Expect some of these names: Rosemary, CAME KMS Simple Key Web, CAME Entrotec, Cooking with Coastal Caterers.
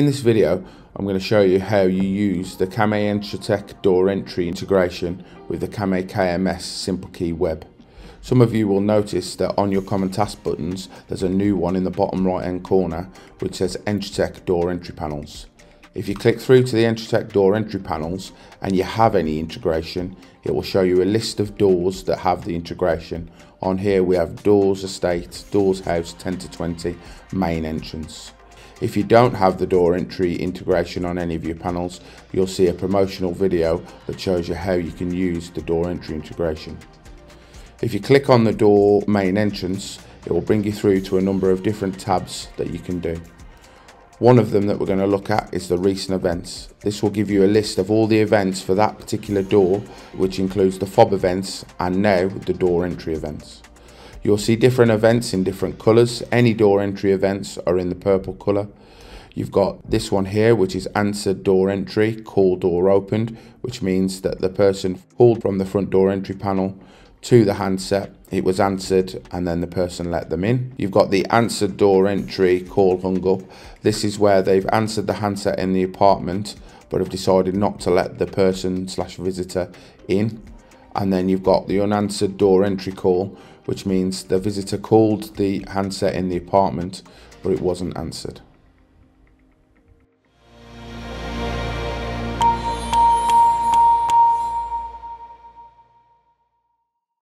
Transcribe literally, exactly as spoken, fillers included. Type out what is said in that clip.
In this video, I'm going to show you how you use the CAME Entrotec door entry integration with the CAME K M S Simple Key Web. Some of you will notice that on your common task buttons, there's a new one in the bottom right hand corner which says Entrotec door entry panels. If you click through to the Entrotec door entry panels and you have any integration, it will show you a list of doors that have the integration. On here we have doors estate, doors house, ten to twenty, main entrance. If you don't have the door entry integration on any of your panels, you'll see a promotional video that shows you how you can use the door entry integration. If you click on the door main entrance, it will bring you through to a number of different tabs that you can do. One of them that we're going to look at is the recent events. This will give you a list of all the events for that particular door, which includes the fob events and now the door entry events. You'll see different events in different colours. Any door entry events are in the purple colour. You've got this one here, which is answered door entry, call door opened, which means that the person called from the front door entry panel to the handset, it was answered, and then the person let them in. You've got the answered door entry, call hung up. This is where they've answered the handset in the apartment, but have decided not to let the person slash visitor in. And then you've got the unanswered door entry call, which means the visitor called the handset in the apartment, but it wasn't answered.